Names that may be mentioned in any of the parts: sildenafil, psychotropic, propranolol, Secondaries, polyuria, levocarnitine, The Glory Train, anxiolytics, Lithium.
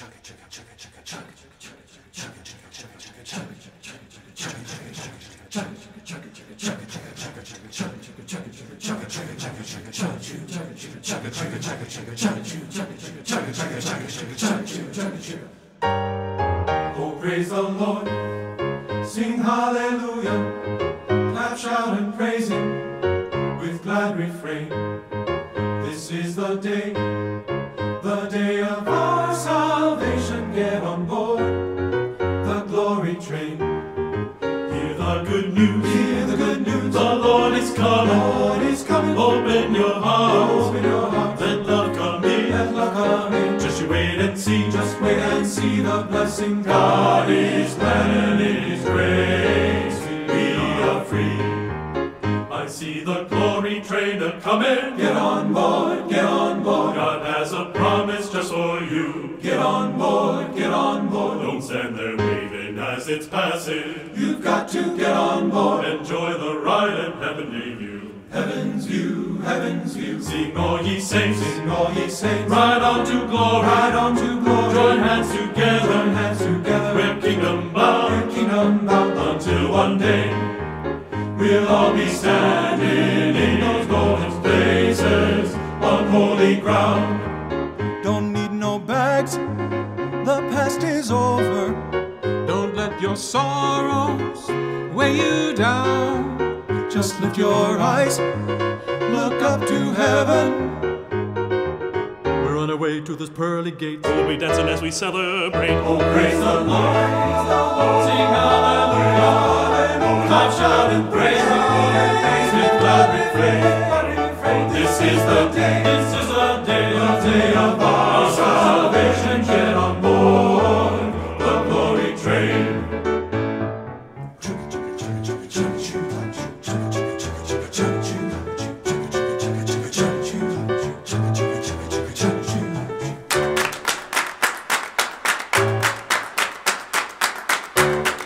Oh, praise the Lord, sing hallelujah, clap, shout and praise Him with glad refrain. This is the day of our salvation. Get on board the glory train. Hear the good news. Hear the good news. The Lord is coming. The Lord is coming. Open your heart. Open your heart. Let love come in. Let love come in. Just you wait and see. Just wait and see the blessing. God is planning in His grace. We are free. I see the glory train a coming. Get on board. Get on board. God has a promise just for you. Get on board, get on board. Don't stand there waving as it's passing. You've got to get on board. Enjoy the ride and heavenly view. Heaven's view, heaven's view. Sing all ye saints, sing all ye saints. Ride on to glory, ride on to glory. Join hands together, join hands together. We're kingdom bound, we're kingdom bound. Until one day we'll all be standing in those golden places on holy ground. Don't need no bags, the past is over. Don't let your sorrows weigh you down. Just lift your eyes, look up to heaven. We're on our way to this pearly gate. We'll be dancing as we celebrate. Oh, praise the Lord, sing hallelujah. Clap, shout and praise the Lord, and praise with glad refrain. This is the day, this is the day. Day of our salvation, get on board the glory train. Oh, praise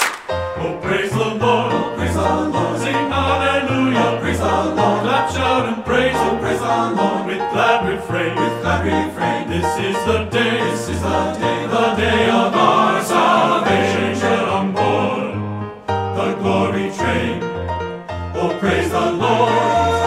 the Lord, oh, praise the Lord, sing hallelujah, oh, praise the Lord, clap, shout and praise. Praise the Lord with glad refrain. With glad refrain. This is the day. This is the day of our salvation. Get on board the glory train. Oh, praise the Lord.